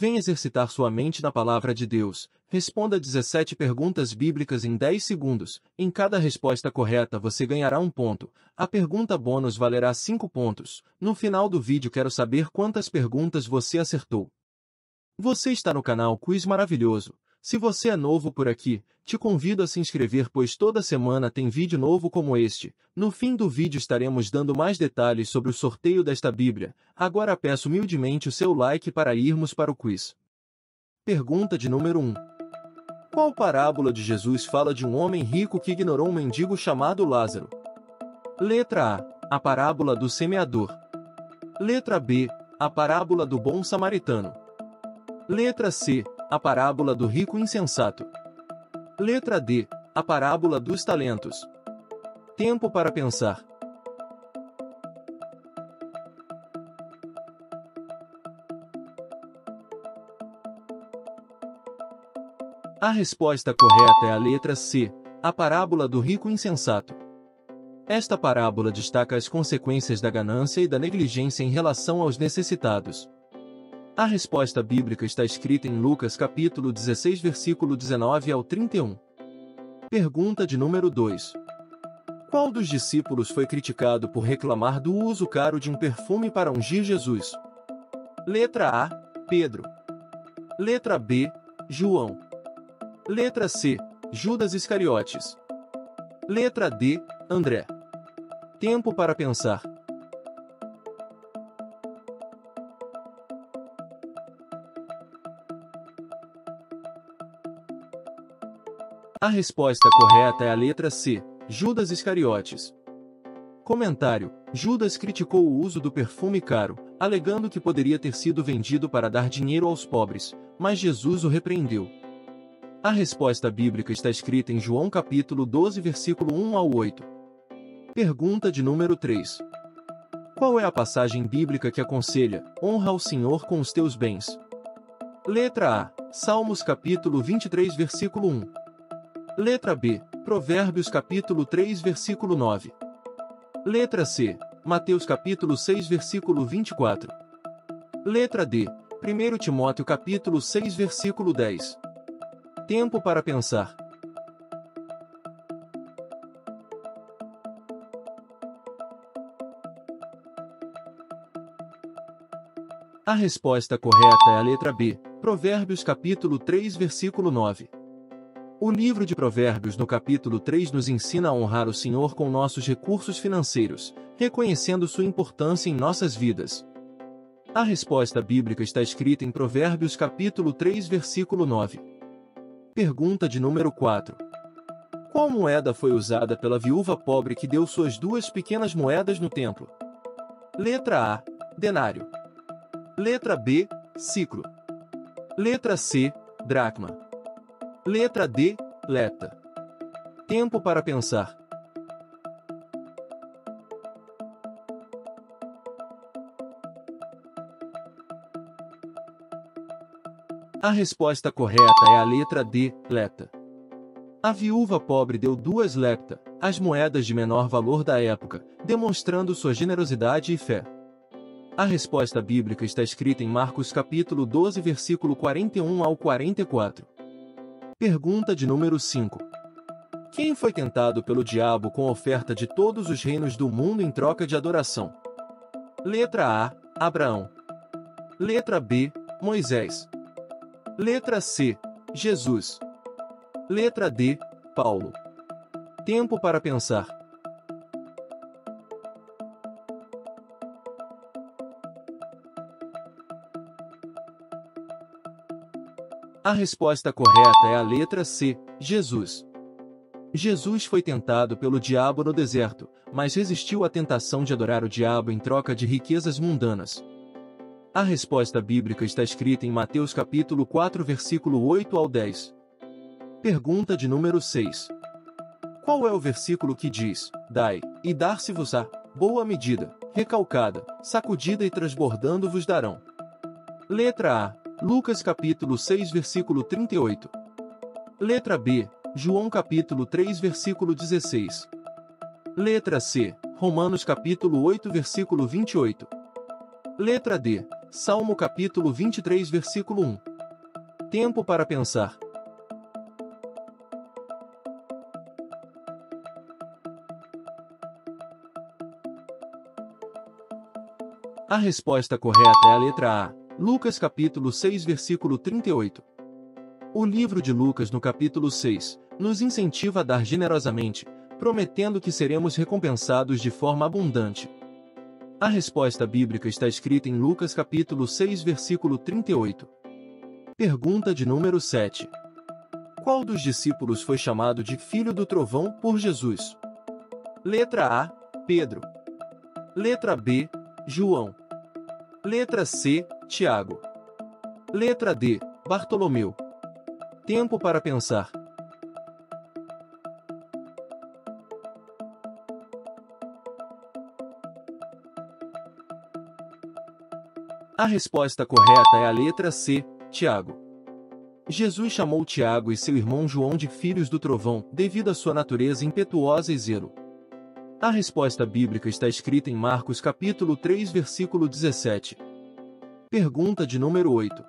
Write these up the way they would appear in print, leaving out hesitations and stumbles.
Venha exercitar sua mente na palavra de Deus. Responda 17 perguntas bíblicas em 10 segundos. Em cada resposta correta você ganhará 1 ponto. A pergunta bônus valerá 5 pontos. No final do vídeo quero saber quantas perguntas você acertou. Você está no canal Quiz Maravilhoso. Se você é novo por aqui, te convido a se inscrever, pois toda semana tem vídeo novo como este. No fim do vídeo estaremos dando mais detalhes sobre o sorteio desta Bíblia. Agora peço humildemente o seu like para irmos para o quiz. Pergunta de número 1. Qual parábola de Jesus fala de um homem rico que ignorou um mendigo chamado Lázaro? Letra A. A parábola do semeador. Letra B. A parábola do bom samaritano. Letra C. A parábola do rico insensato. Letra D. A parábola dos talentos. Tempo para pensar. A resposta correta é a letra C. A parábola do rico insensato. Esta parábola destaca as consequências da ganância e da negligência em relação aos necessitados. A resposta bíblica está escrita em Lucas capítulo 16, versículo 19 ao 31. Pergunta de número 2. Qual dos discípulos foi criticado por reclamar do uso caro de um perfume para ungir Jesus? Letra A. Pedro. Letra B. João. Letra C. Judas Iscariotes. Letra D. André. Tempo para pensar. A resposta correta é a letra C, Judas Iscariotes. Comentário: Judas criticou o uso do perfume caro, alegando que poderia ter sido vendido para dar dinheiro aos pobres, mas Jesus o repreendeu. A resposta bíblica está escrita em João capítulo 12, versículo 1 ao 8. Pergunta de número 3. Qual é a passagem bíblica que aconselha: honra ao Senhor com os teus bens? Letra A. Salmos capítulo 23, versículo 1. Letra B. Provérbios capítulo 3, versículo 9. Letra C. Mateus capítulo 6, versículo 24. Letra D. 1 Timóteo capítulo 6, versículo 10. Tempo para pensar. A resposta correta é a letra B. Provérbios capítulo 3, versículo 9. O livro de Provérbios no capítulo 3 nos ensina a honrar o Senhor com nossos recursos financeiros, reconhecendo sua importância em nossas vidas. A resposta bíblica está escrita em Provérbios capítulo 3, versículo 9. Pergunta de número 4. Qual moeda foi usada pela viúva pobre que deu suas 2 pequenas moedas no templo? Letra A. Denário. Letra B. Siclo. Letra C. Dracma. Letra D. Leta. Tempo para pensar. A resposta correta é a letra D. Leta. A viúva pobre deu 2 lepta, as moedas de menor valor da época, demonstrando sua generosidade e fé. A resposta bíblica está escrita em Marcos capítulo 12, versículo 41 ao 44. Pergunta de número 5. Quem foi tentado pelo diabo com a oferta de todos os reinos do mundo em troca de adoração? Letra A. Abraão. Letra B. Moisés. Letra C. Jesus. Letra D. Paulo. Tempo para pensar. A resposta correta é a letra C, Jesus. Jesus foi tentado pelo diabo no deserto, mas resistiu à tentação de adorar o diabo em troca de riquezas mundanas. A resposta bíblica está escrita em Mateus capítulo 4, versículo 8 ao 10. Pergunta de número 6. Qual é o versículo que diz: dai, e dar-se-vos-á, boa medida, recalcada, sacudida e transbordando vos darão? Letra A. Lucas capítulo 6, versículo 38. Letra B. João capítulo 3, versículo 16. Letra C. Romanos capítulo 8, versículo 28. Letra D. Salmo capítulo 23, versículo 1. Tempo para pensar. A resposta correta é a letra A. Lucas capítulo 6, versículo 38. O livro de Lucas, no capítulo 6, nos incentiva a dar generosamente, prometendo que seremos recompensados de forma abundante. A resposta bíblica está escrita em Lucas capítulo 6, versículo 38. Pergunta de número 7. Qual dos discípulos foi chamado de filho do trovão por Jesus? Letra A, Pedro. Letra B, João. Letra C, Tiago. Letra D, Bartolomeu. Tempo para pensar. A resposta correta é a letra C, Tiago. Jesus chamou Tiago e seu irmão João de filhos do trovão, devido à sua natureza impetuosa e zelo. A resposta bíblica está escrita em Marcos capítulo 3, versículo 17. Pergunta de número 8.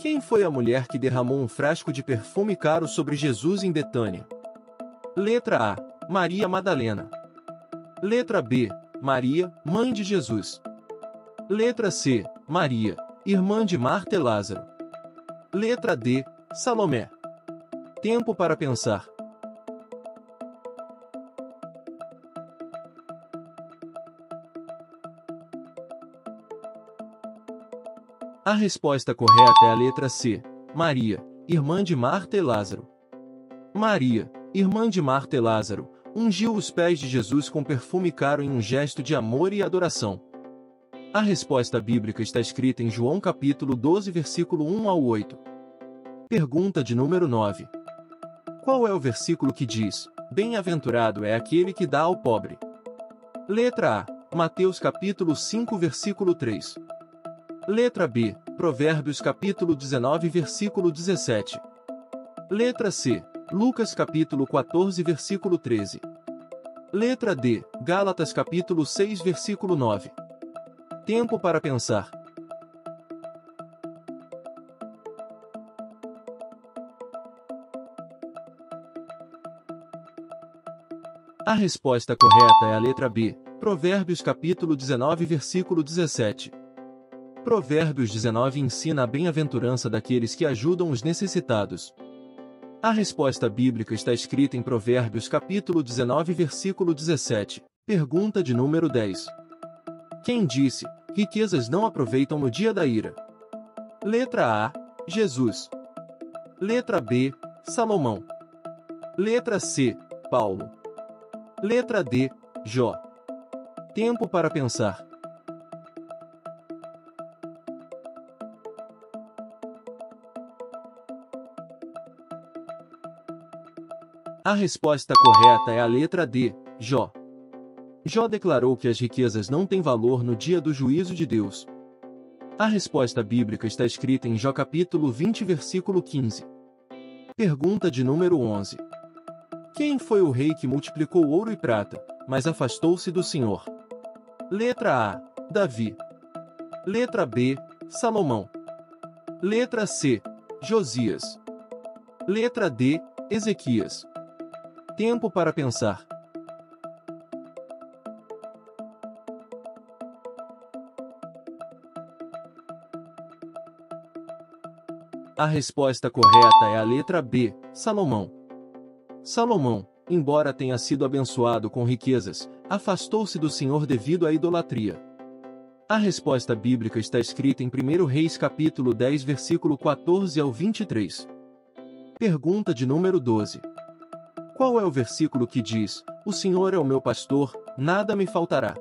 Quem foi a mulher que derramou um frasco de perfume caro sobre Jesus em Betânia? Letra A, Maria Madalena. Letra B, Maria, mãe de Jesus. Letra C, Maria, irmã de Marta e Lázaro. Letra D, Salomé. Tempo para pensar. A resposta correta é a letra C, Maria, irmã de Marta e Lázaro. Maria, irmã de Marta e Lázaro, ungiu os pés de Jesus com perfume caro em um gesto de amor e adoração. A resposta bíblica está escrita em João capítulo 12, versículo 1 ao 8. Pergunta de número 9. Qual é o versículo que diz: "Bem-aventurado é aquele que dá ao pobre"? Letra A, Mateus capítulo 5, versículo 3. Letra B, Provérbios capítulo 19, versículo 17. Letra C, Lucas capítulo 14, versículo 13. Letra D, Gálatas capítulo 6, versículo 9. Tempo para pensar. A resposta correta é a letra B, Provérbios capítulo 19, versículo 17. Provérbios 19 ensina a bem-aventurança daqueles que ajudam os necessitados. A resposta bíblica está escrita em Provérbios capítulo 19, versículo 17. Pergunta de número 10. Quem disse: "Riquezas não aproveitam no dia da ira"? Letra A, Jesus. Letra B, Salomão. Letra C, Paulo. Letra D, Jó. Tempo para pensar. A resposta correta é a letra D, Jó. Jó declarou que as riquezas não têm valor no dia do juízo de Deus. A resposta bíblica está escrita em Jó capítulo 20, versículo 15. Pergunta de número 11. Quem foi o rei que multiplicou ouro e prata, mas afastou-se do Senhor? Letra A, Davi. Letra B, Salomão. Letra C, Josias. Letra D, Ezequias. Tempo para pensar. A resposta correta é a letra B, Salomão. Salomão, embora tenha sido abençoado com riquezas, afastou-se do Senhor devido à idolatria. A resposta bíblica está escrita em 1 Reis capítulo 10, versículo 14 ao 23. Pergunta de número 12. Qual é o versículo que diz: "O Senhor é o meu pastor, nada me faltará"?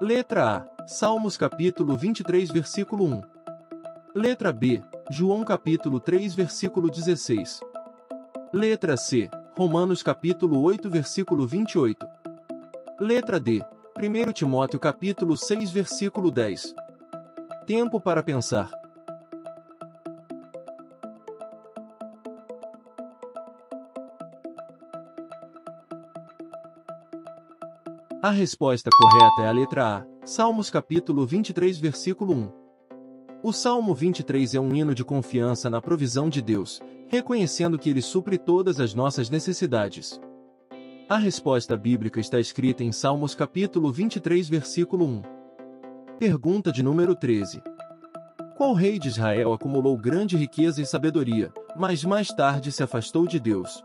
Letra A, Salmos capítulo 23, versículo 1. Letra B, João capítulo 3, versículo 16. Letra C, Romanos capítulo 8, versículo 28. Letra D, 1 Timóteo capítulo 6, versículo 10. Tempo para pensar. A resposta correta é a letra A, Salmos capítulo 23, versículo 1. O Salmo 23 é um hino de confiança na provisão de Deus, reconhecendo que Ele supre todas as nossas necessidades. A resposta bíblica está escrita em Salmos capítulo 23, versículo 1. Pergunta de número 13. Qual rei de Israel acumulou grande riqueza e sabedoria, mas mais tarde se afastou de Deus?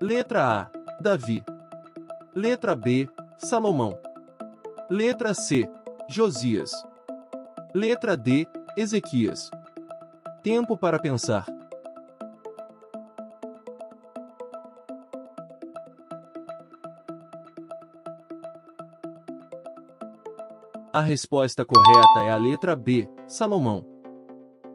Letra A, Davi. Letra B, Salomão. Letra C, Josias. Letra D, Ezequias. Tempo para pensar. A resposta correta é a letra B, Salomão.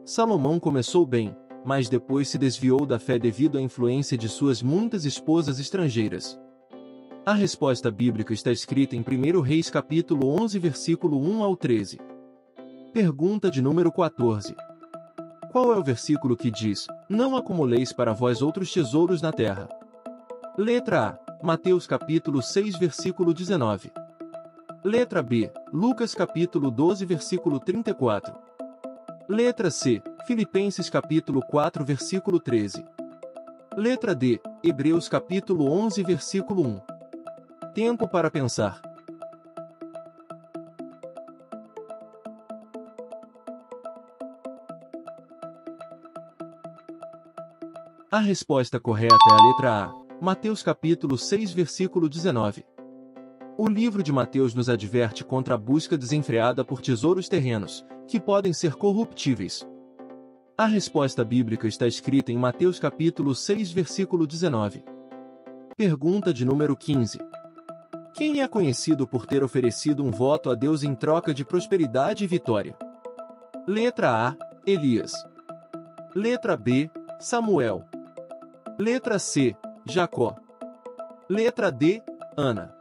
Salomão começou bem, mas depois se desviou da fé devido à influência de suas muitas esposas estrangeiras. A resposta bíblica está escrita em 1 Reis capítulo 11, versículo 1 ao 13. Pergunta de número 14. Qual é o versículo que diz, não acumuleis para vós outros tesouros na terra? Letra A, Mateus capítulo 6, versículo 19. Letra B, Lucas capítulo 12, versículo 34. Letra C, Filipenses capítulo 4, versículo 13. Letra D, Hebreus capítulo 11, versículo 1. Tempo para pensar. A resposta correta é a letra A, Mateus capítulo 6, versículo 19. O livro de Mateus nos adverte contra a busca desenfreada por tesouros terrenos, que podem ser corruptíveis. A resposta bíblica está escrita em Mateus capítulo 6, versículo 19. Pergunta de número 15. Quem é conhecido por ter oferecido um voto a Deus em troca de prosperidade e vitória? Letra A, Elias. Letra B, Samuel. Letra C, Jacó. Letra D, Ana.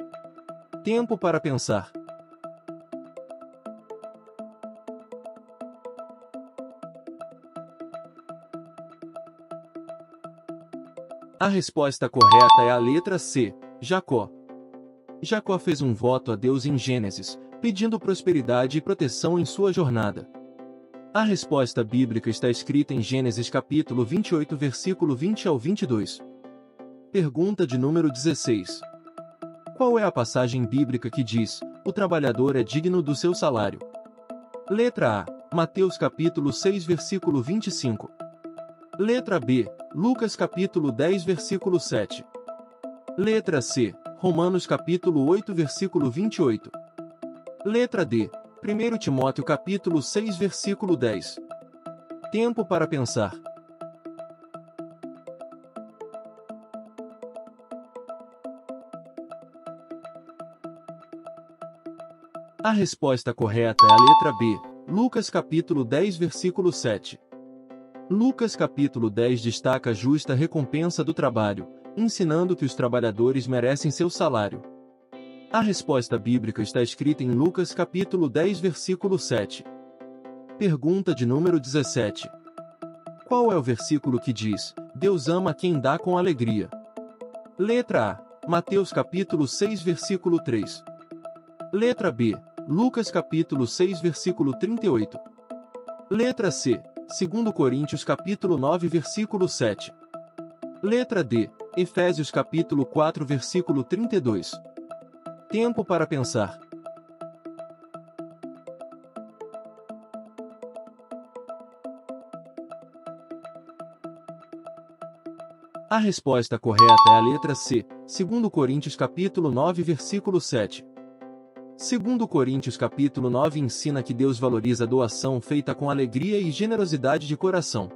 Tempo para pensar. A resposta correta é a letra C, Jacó. Jacó fez um voto a Deus em Gênesis, pedindo prosperidade e proteção em sua jornada. A resposta bíblica está escrita em Gênesis capítulo 28, versículo 20 ao 22. Pergunta de número 16. Qual é a passagem bíblica que diz, o trabalhador é digno do seu salário? Letra A, Mateus capítulo 6, versículo 25. Letra B, Lucas capítulo 10, versículo 7. Letra C, Romanos capítulo 8, versículo 28. Letra D, 1 Timóteo capítulo 6, versículo 10. Tempo para pensar. A resposta correta é a letra B, Lucas capítulo 10, versículo 7. Lucas capítulo 10 destaca a justa recompensa do trabalho, ensinando que os trabalhadores merecem seu salário. A resposta bíblica está escrita em Lucas capítulo 10, versículo 7. Pergunta de número 17. Qual é o versículo que diz, Deus ama quem dá com alegria? Letra A, Mateus capítulo 6, versículo 3. Letra B, Lucas capítulo 6, versículo 38. Letra C, 2 Coríntios capítulo 9, versículo 7. Letra D, Efésios capítulo 4, versículo 32. Tempo para pensar. A resposta correta é a letra C, 2 Coríntios capítulo 9, versículo 7. 2 Coríntios capítulo 9 ensina que Deus valoriza a doação feita com alegria e generosidade de coração.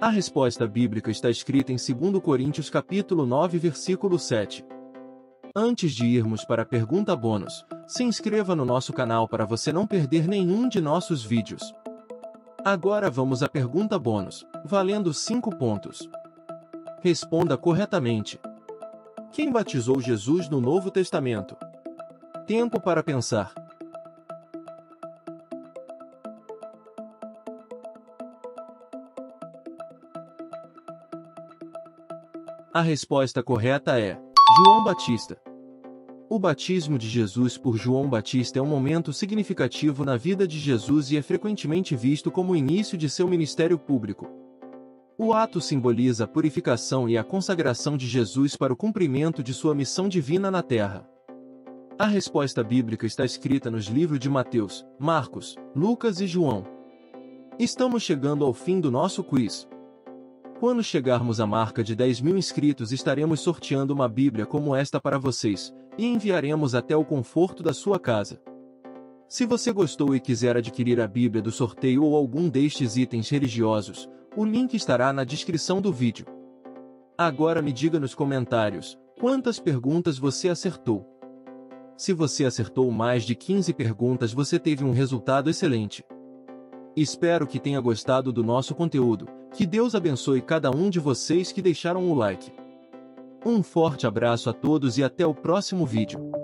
A resposta bíblica está escrita em 2 Coríntios capítulo 9, versículo 7. Antes de irmos para a pergunta bônus, se inscreva no nosso canal para você não perder nenhum de nossos vídeos. Agora vamos à pergunta bônus, valendo 5 pontos. Responda corretamente. Quem batizou Jesus no Novo Testamento? Tempo para pensar. A resposta correta é João Batista. O batismo de Jesus por João Batista é um momento significativo na vida de Jesus e é frequentemente visto como o início de seu ministério público. O ato simboliza a purificação e a consagração de Jesus para o cumprimento de sua missão divina na Terra. A resposta bíblica está escrita nos livros de Mateus, Marcos, Lucas e João. Estamos chegando ao fim do nosso quiz. Quando chegarmos à marca de 10.000 inscritos, estaremos sorteando uma Bíblia como esta para vocês e enviaremos até o conforto da sua casa. Se você gostou e quiser adquirir a Bíblia do sorteio ou algum destes itens religiosos, o link estará na descrição do vídeo. Agora me diga nos comentários, quantas perguntas você acertou? Se você acertou mais de 15 perguntas, você teve um resultado excelente. Espero que tenha gostado do nosso conteúdo. Que Deus abençoe cada um de vocês que deixaram o like. Um forte abraço a todos e até o próximo vídeo.